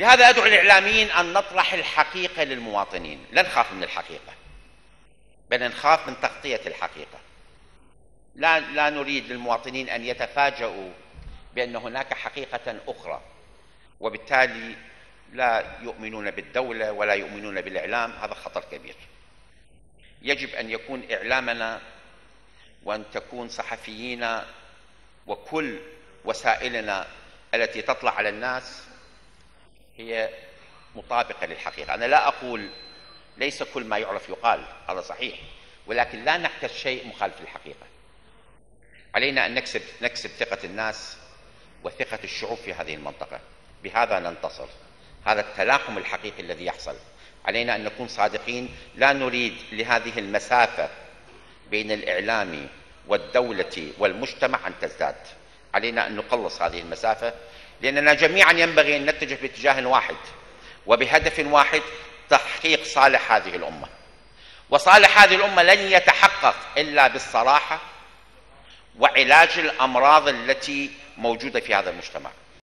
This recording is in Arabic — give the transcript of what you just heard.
لهذا أدعو الإعلاميين أن نطرح الحقيقة للمواطنين، لا نخاف من الحقيقة بل نخاف من تغطية الحقيقة. لا نريد للمواطنين أن يتفاجؤوا بأن هناك حقيقة أخرى، وبالتالي لا يؤمنون بالدولة ولا يؤمنون بالإعلام. هذا خطر كبير. يجب أن يكون إعلامنا وأن تكون صحفيينا وكل وسائلنا التي تطلع على الناس هي مطابقة للحقيقة. أنا لا أقول ليس كل ما يعرف يقال، هذا صحيح، ولكن لا نحكي شيء مخالف للحقيقة. علينا أن نكسب ثقة الناس وثقة الشعوب في هذه المنطقة، بهذا ننتصر. هذا التلاحم الحقيقي الذي يحصل. علينا أن نكون صادقين، لا نريد لهذه المسافة بين الإعلام والدولة والمجتمع أن تزداد. علينا أن نقلص هذه المسافة، لأننا جميعا ينبغي أن نتجه باتجاه واحد وبهدف واحد: تحقيق صالح هذه الأمة. وصالح هذه الأمة لن يتحقق إلا بالصراحة وعلاج الأمراض التي موجودة في هذا المجتمع.